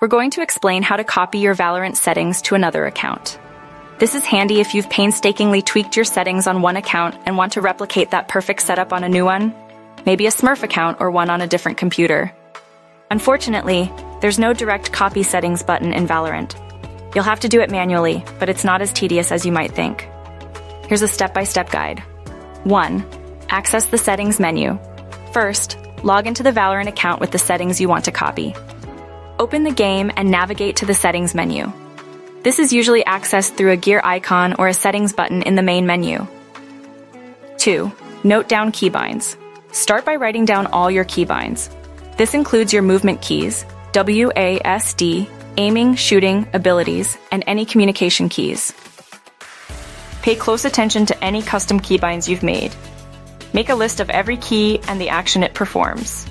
We're going to explain how to copy your Valorant settings to another account. This is handy if you've painstakingly tweaked your settings on one account and want to replicate that perfect setup on a new one, maybe a Smurf account or one on a different computer. Unfortunately, there's no direct copy settings button in Valorant. You'll have to do it manually, but it's not as tedious as you might think. Here's a step-by-step guide. 1. Access the settings menu. First, log into the Valorant account with the settings you want to copy. Open the game and navigate to the settings menu. This is usually accessed through a gear icon or a settings button in the main menu. 2. Note down keybinds. Start by writing down all your keybinds. This includes your movement keys, WASD, aiming, shooting, abilities, and any communication keys. Pay close attention to any custom keybinds you've made. Make a list of every key and the action it performs.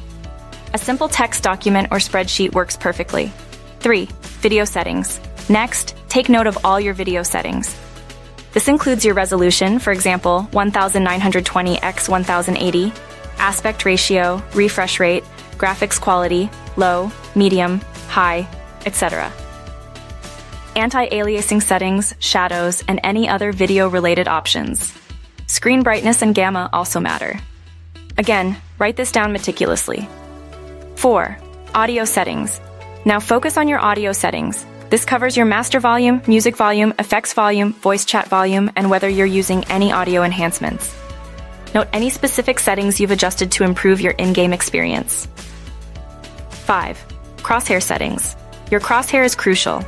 A simple text document or spreadsheet works perfectly. 3. Video settings. Next, take note of all your video settings. This includes your resolution, for example, 1920x1080, aspect ratio, refresh rate, graphics quality, low, medium, high, etc. Anti-aliasing settings, shadows, and any other video-related options. Screen brightness and gamma also matter. Again, write this down meticulously. 4. Audio settings. Now focus on your audio settings. This covers your master volume, music volume, effects volume, voice chat volume, and whether you're using any audio enhancements. Note any specific settings you've adjusted to improve your in-game experience. 5. Crosshair settings. Your crosshair is crucial.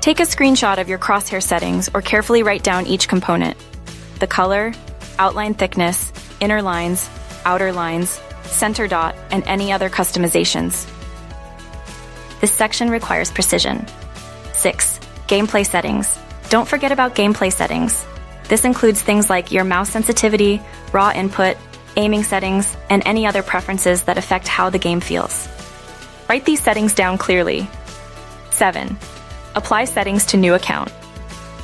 Take a screenshot of your crosshair settings or carefully write down each component. The color, outline thickness, inner lines, outer lines, center dot, and any other customizations. This section requires precision. 6. Gameplay settings. Don't forget about gameplay settings. This includes things like your mouse sensitivity, raw input, aiming settings, and any other preferences that affect how the game feels. Write these settings down clearly. 7. Apply settings to new account.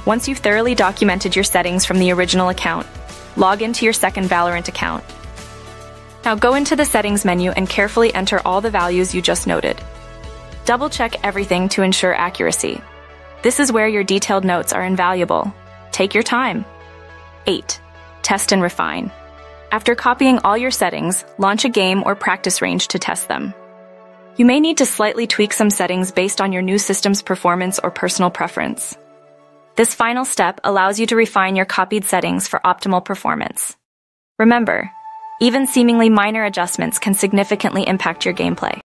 Once you've thoroughly documented your settings from the original account, log into your second Valorant account. Now go into the settings menu and carefully enter all the values you just noted. Double-check everything to ensure accuracy. This is where your detailed notes are invaluable. Take your time. 8. Test and refine. After copying all your settings, launch a game or practice range to test them. You may need to slightly tweak some settings based on your new system's performance or personal preference. This final step allows you to refine your copied settings for optimal performance. Remember, even seemingly minor adjustments can significantly impact your gameplay.